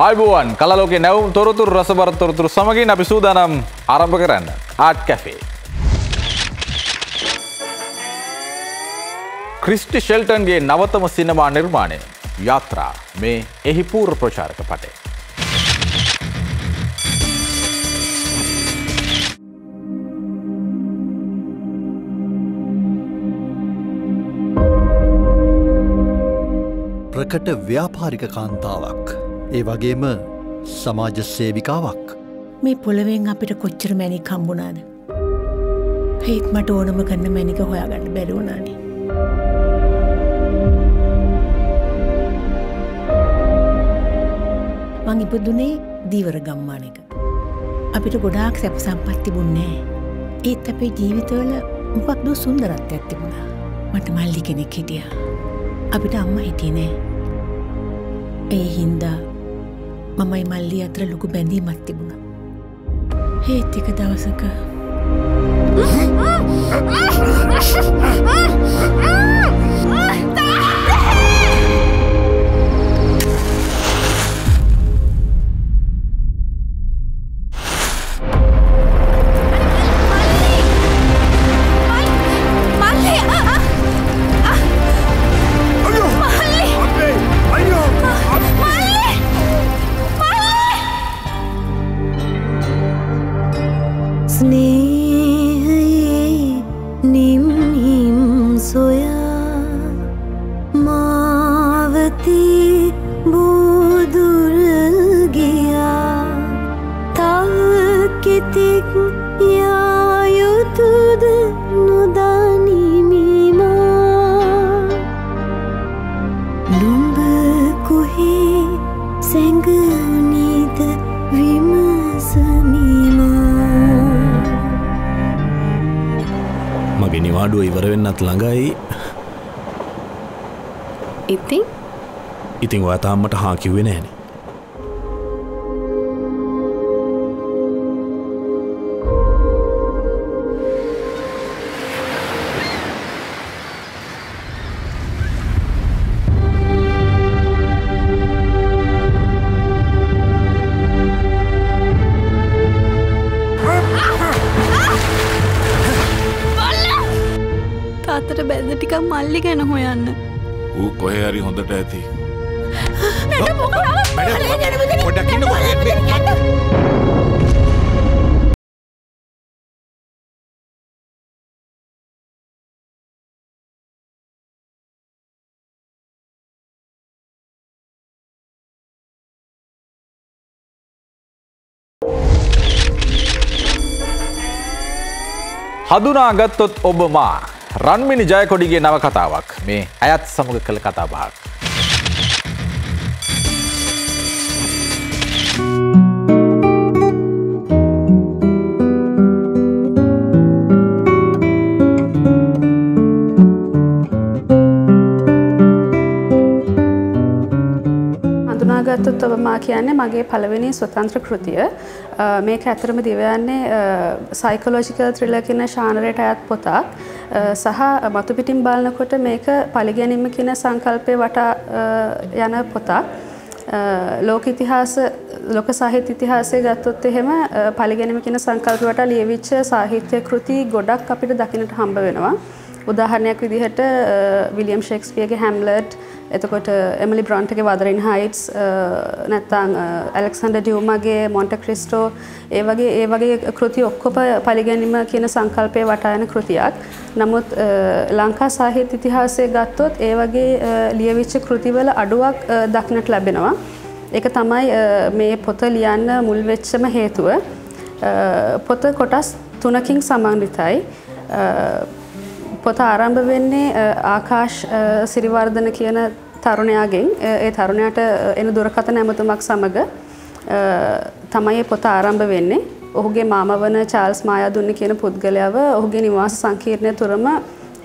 Ayuboan, kalau ke nau torotur rasa barat torotur samagin api sudah nam arab keran Art Cafe. Christy Shelton ke nawatama cinema nirmane Yatra me ehi purva pracharak pate. ප්‍රකට ව්‍යාපාරික කාන්තාවක් ඒ වගේම සමාජ සේවිකාවක් මේ පොළවෙන් අපිට කොච්චර මැණික් හම්බුණාද හේත් මට ඕනම කරන මැණික හොයාගන්න බැරි වුණානේ මං ඉපදුනේ දීවර ගම්මානයක අපිට ගොඩාක් සැප සම්පත් තිබුණේ ඒත් අපේ ජීවිතවල මොකක්ද සුන්දරත්වයක් තිබුණා මට මල්ලි කෙනෙක් හිටියා අපිට අම්මා හිටියේ නෑ ඒ හින්දා මමයි මල්ලි අතර ලොකු බැඳීමක් තිබුණා. හේත් එක දවසක නිවාඩුව ඉවර වෙන්නත් ළඟයි. ඉතින් ඔයා තාම මට හා කිව්වේ නැහනේ. මල්ලි ගැන හොයන්න. ඌ කොහේ හරි හොඳට ඇති. මට මොකක්ද? පොඩක් ඉන්න බලන්න. හඳුනාගත්තොත් ඔබ මා රන්මිනි ජයකොඩිගේ නව කතාවක් මේ අයත් සමග කළ කතා බහක්. හඳුනාගත්තොත් ඔබ මා කියන්නේ මගේ පළවෙනි ස්වතන්ත්‍ර කෘතිය. මේක ඇත්තටම දිවයන්නේ සයිකොලොජිකල් ත්‍රිලර් කියන ශානරයට අයත් පොතක්. සහ මතු පිටින් බලනකොට මේක පළිගැනීම කියන සංකල්පේ වටා යන පොතක්. ලෝක සාහිත්‍ය ඉතිහාසය ගත්තොත් එහෙම පළිගැනීම කියන සංකල්පේ වටා ලියවිච්ච සාහිත්‍ය කෘති ගොඩක් අපිට දකින්නට හම්බ වෙනවා. උදාහරණයක් විදිහට විලියම් ෂේක්ස්පියර්ගේ හැම්ලට් එතකොට එමිලි බ්‍රොන්ටේගේ වදරින් හයිට්ස් නැත්නම් ඇලෙක්සැන්ඩර් ඩියුමාගේ මොන්ටේ ක්‍රිස්ටෝ ඒ වගේ කෘති ඔක්කොම පළිගැනීම කියන සංකල්පයේ වටා යන කෘතියක්. නමුත් ලංකා සාහිත්‍ය ඉතිහාසයේ ගත්තොත් ඒ වගේ ලියවිච්ච කෘතිවල අඩුවක් දක්නට ලැබෙනවා. ඒක තමයි මේ පොත ලියන්න මුල් වෙච්චම හේතුව. පොත කොටස් 3කින් සමන්විතයි. පොත ආරම්භ වෙන්නේ ආකාශ් සිරිවර්ධන කියන තරුණයාගෙන් ඒ තරුණයාට එන දුරකථන ඇමතුමක් සමග තමයි පොත ආරම්භ වෙන්නේ. ඔහුගේ මාම වන චාල්ස් මායාදුන්න කියන පුද්ගලයාව ඔහුගේ නිවාස සංකීර්ණය තුරම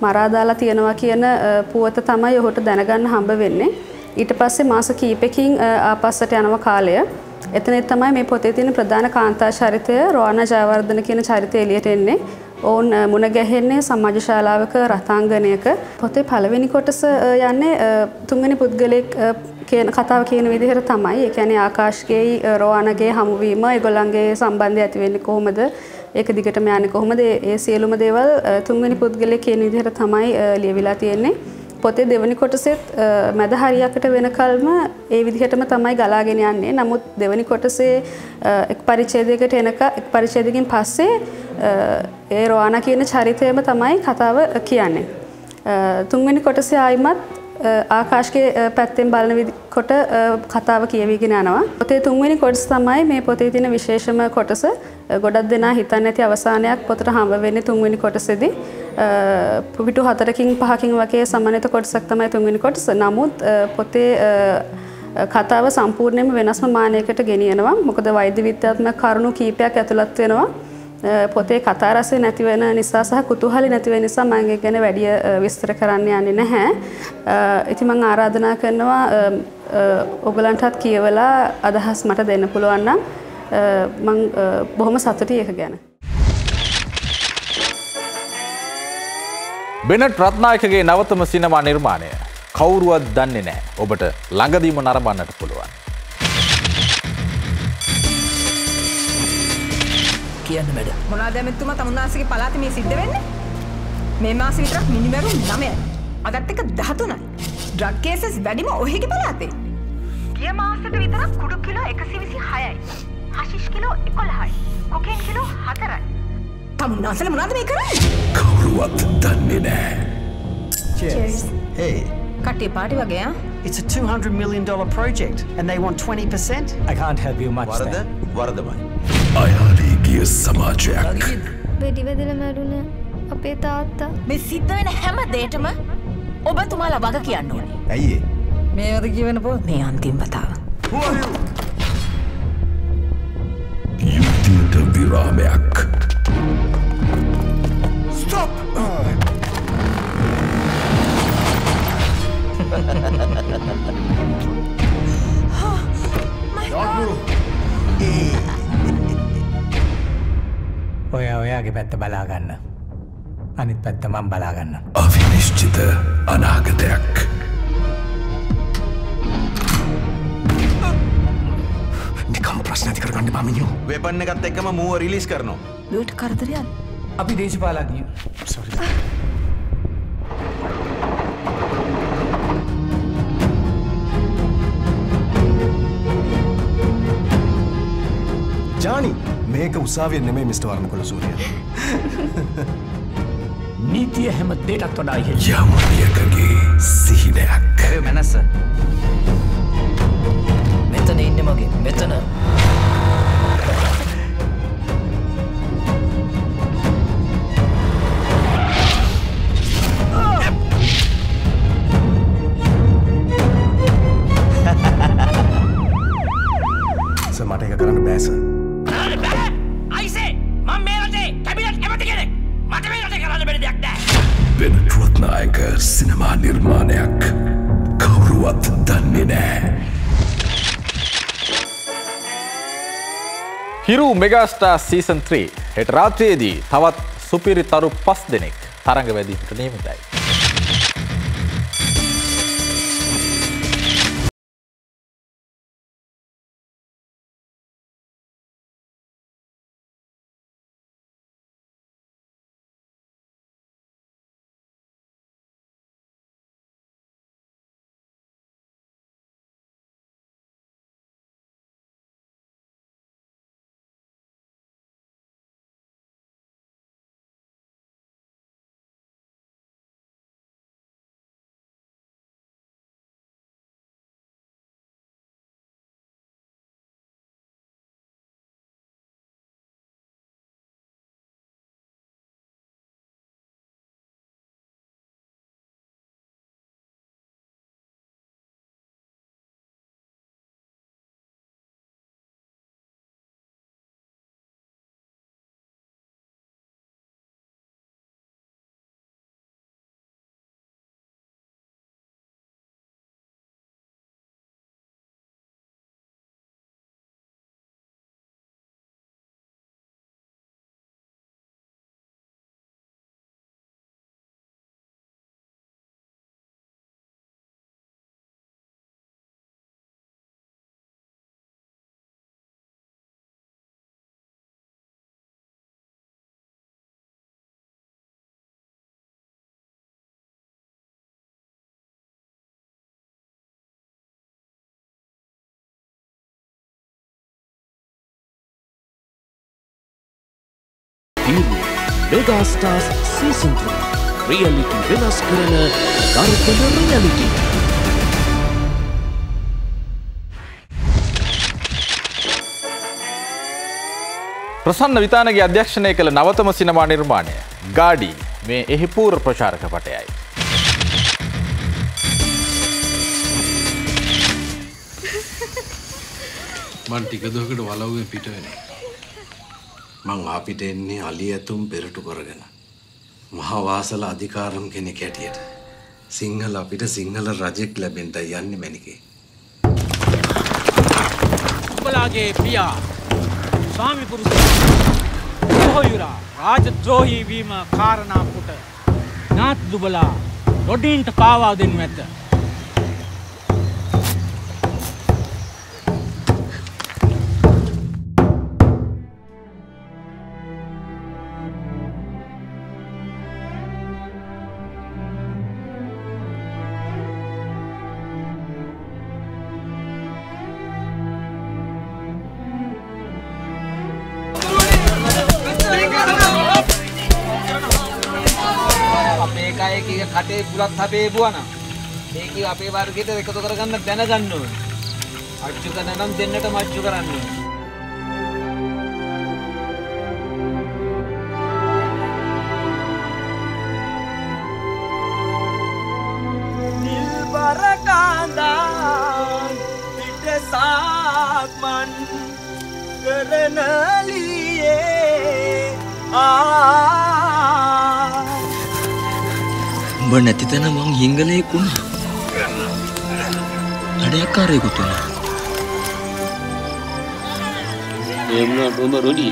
මරා දාලා තියෙනවා කියන පුවත තමයි ඔහුට දැනගන්න හම්බ වෙන්නේ. ඊට පස්සේ මාස කීපෙකින් ආපස්සට යනවා කාලය. එතන තමයි මේ පොතේ තියෙන ප්‍රධාන කාන්තා චරිතය රෝහණ ජයවර්ධන කියන චරිතය එළියට එන්නේ. ඔවුන් මුණ ගැහෙන්නේ සමාජ ශාලාවක රතාංගණයක. පොතේ පළවෙනි කොටස යන්නේ තුන්වෙනි පුද්ගලෙක් කියන කතාව කියන විදිහට තමයි. ඒ කියන්නේ ආකාශ්ගේයි රෝහණගේ හමුවීම, ඒගොල්ලන්ගේ සම්බන්ධය ඇති වෙන්නේ කොහොමද? ඒක දිගටම යන්නේ කොහොමද? ඒ සියලුම දේවල් තුන්වෙනි පුද්ගලයා කියන විදිහට තමයි ලියවිලා තියෙන්නේ. පොතේ දෙවෙනි කොටසෙත් මැද හරියකට වෙනකල්ම ඒ විදිහටම තමයි ගලාගෙන යන්නේ. නමුත් දෙවෙනි කොටසේ එක් පරිච්ඡේදයකට එක් පරිච්ඡේදයකින් පස්සේ ඒ රෝහණ කියන චරිතයම තමයි කතාව කියන්නේ. තුන්වෙනි කොටසේ ආයිමත් ආකාශ්ගේ පැත්තෙන් බලනකොට කතාව කියවිගෙන යනවා. පොතේ තුන්වෙනි කොටස තමයි මේ පොතේ තියෙන විශේෂම කොටස. ගොඩක් දෙනා හිතන්නේ නැති අවසානයක් පොතට හම්බ වෙන්නේ තුන්වෙනි කොටසේදී. පිටු 4කින් 5කින් වගේ සමන්විත කොටසක් තමයි තුන්වෙනි කොටස. නමුත් පොතේ කතාව සම්පූර්ණයෙන්ම වෙනස්ම මානයකට ගෙනියනවා. මොකද වෛද්‍ය විද්‍යාත්මක කරුණු කීපයක් ඇතුළත් වෙනවා. පොතේ කතා රසය නැති වෙන නිසා සහ කුතුහලෙ නැති වෙන නිසා මම ඒක ගැන වැඩි විස්තර කරන්න යන්නේ නැහැ. ඉතින් මම ආරාධනා කරනවා ඔයගලන්ටත් කියවලා අදහස් මට දෙන්න පුළුවන් නම් මම බොහොම සතුටුයි ඒක ගැන. බෙනට් රත්නායකගේ නවතම සිනමා නිර්මාණය කවුරුවත් දන්නේ නැහැ. ඔබට ළඟදීම නරඹන්නට පුළුවන්. කියන්න මැඩම්. මොනවාද මෙතුමා තමුන්නාසගේ පළාතේ මේ සිද්ධ වෙන්නේ? මේ මාසෙ විතරක් මිනිමරුන් 9යි. අදත් එක 13යි. ඩ්‍රග් කේසස් වැඩිම ඔහිගේ පළාතේ. ගිය මාසෙට විතරක් කුඩු කිලෝ 126යි. හෂිෂ් කිලෝ 11යි. කොකේන් කිලෝ 4යි. තමුන්නාසල මොනවද මේ කරන්නේ? කවුරුවත් දන්නේ නැහැ. Cheers. Hey. කට්ටිය පාටි වගේ ආ. It's a $200 million project and they want 20%. I can't help you much. වරදමයි. අයාලීගේ සමාජයක්. බෙඩි බෙදලා මැරුණා අපේ තාත්තා. මේ සිද්ධ වෙන හැම දෙයකටම ඔබතුමාලා වග කියන්න ඕනේ. ඇයි ඒ? මේ වද කියවන පොත් මේ අන්තිම වතාව. යුද්ධ විරාමයක්. Stop! My God! ඔයාගේ පැත්ත බලා ගන්න. අනිත් පැත්ත මම බලා ගන්න. අවිනිශ්චිත අනාගතයක්. නිකම් ප්‍රශ්න ඇති කරගන්න බෑ මිනිහෝ. වෙපන් එකත් එක්කම මූව රිලීස් කරනවා. ලූට් කරදරයක්. अभी देश पाला नहीं जानी मैं का उसावी ने मैं मिस्टर वार्म को लसूरिया नीति है मत डेटा तो डाई है या मुझे करके सही नहीं आकर मैंने सर मैं तो नहीं निमगे मैं तो ना සිනමා නිර්මාණයක් කවුරුවත් දන්නේ නැහැ. හිරු මෙගාස්ටාර් සීසන් 3 හෙට රාත්‍රියේදී තවත් සුපිරි තරු 5 දෙනෙක් තරඟවැදීන්ට නියමිතයි. Mega Stars Season 3 Reality Venas Karana Karthana Reality Prasanna Vithanage Adhyakshane Kala Navatama Cinema Nirmane Gaadi Me Ehi Poora Pracharaka Patayai Man tika dohakata walawuwen pita wenae මං අපිට එන්නේ අලියතුම් පෙරටු කරගෙන මහා වාසල අධිකාරම් කෙනෙක් ඇටියට සිංහල අපිට සිංහල රජෙක් ලැබෙන්නයි යන්නේ මැනිකේ ඔබලාගේ පියා ස්වාමි පුරුෂයා කොහොයුරා රාජද්‍රෝහී වීම කාරණා කොට නාත් දුබලා රොඩින්ට පාවා දෙන්නු ඇත කටේ පුරත් අපේ බුවන මේක අපේ වර්ගයට එකතු කරගන්න දැනගන්න ඕන අච්චු කරනනම් දෙන්නට මච්චු කරන්න ඕන නිල් බරකාඳා පිටසක් මන් කරනලියේ But නැති තැන මං හිංගලෙක් වුණා. අඩයක්කාරයෙකුත් වුණා. ඒ වුණාට උඹ රොඩි.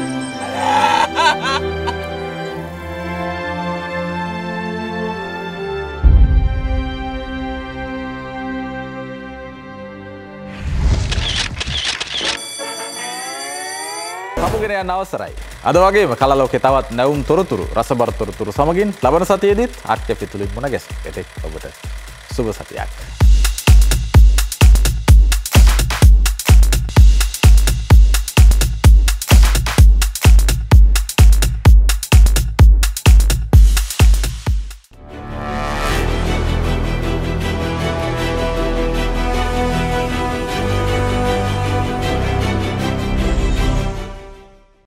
අපගෙන යන අවසරයි. අද වගේම කලා ලෝකේ තවත් නැවුම් තොරතුරු රසබර තොරතුරු සමගින් ලබන සතියේදීත් ආර්ථික පිටුලින් මුණ ගැසෙන්න. ඒත් ඔබට සුබ සතියක්.